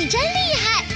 你真厉害！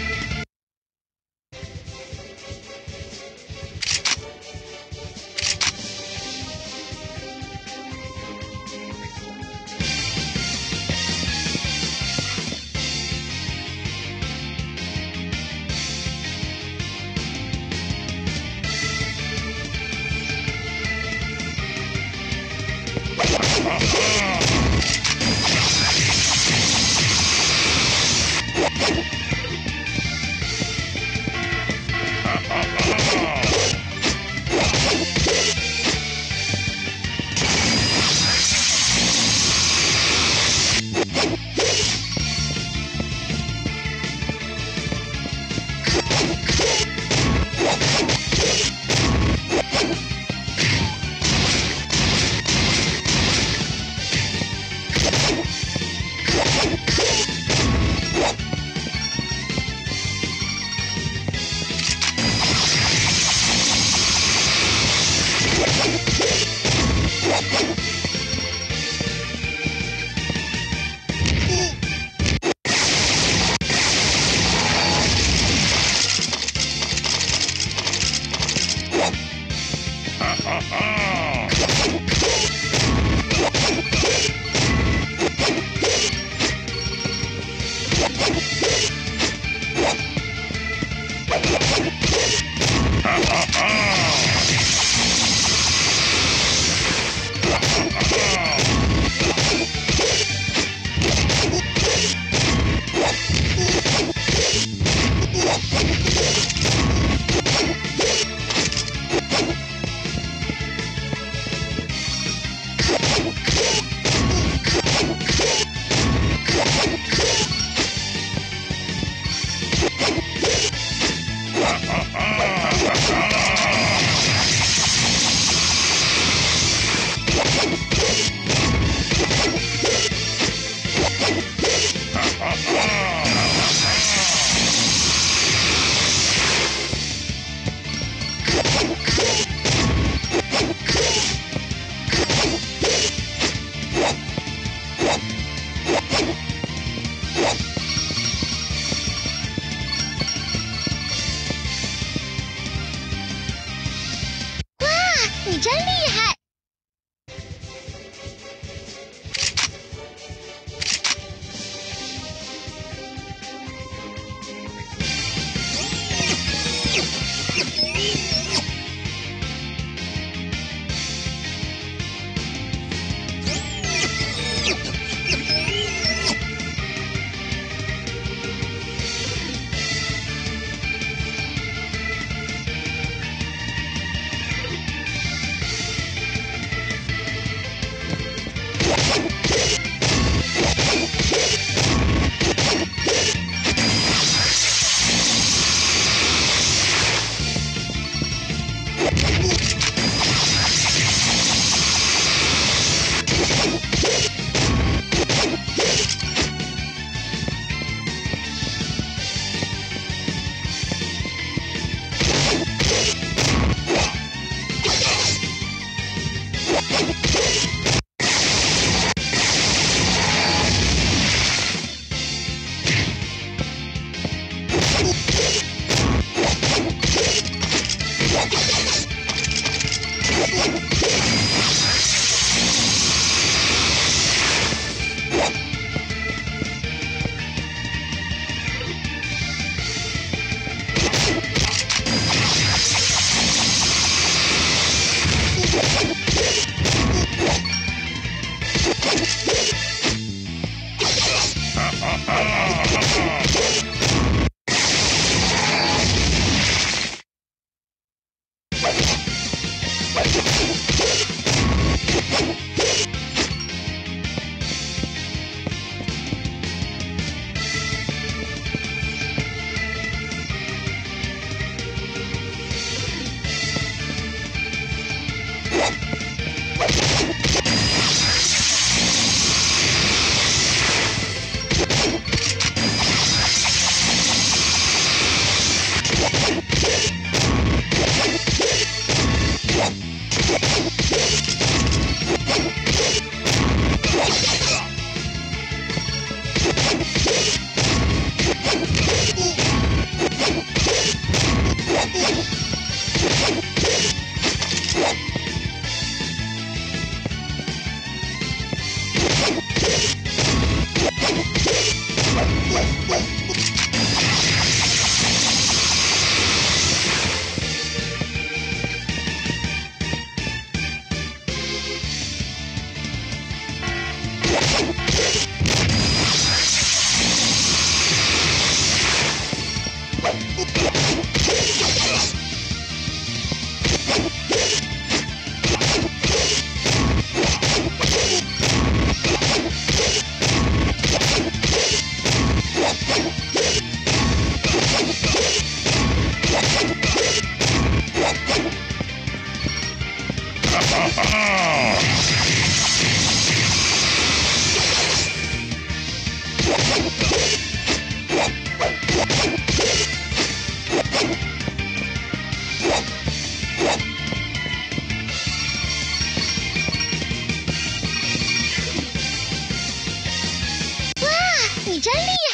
¡Feliz!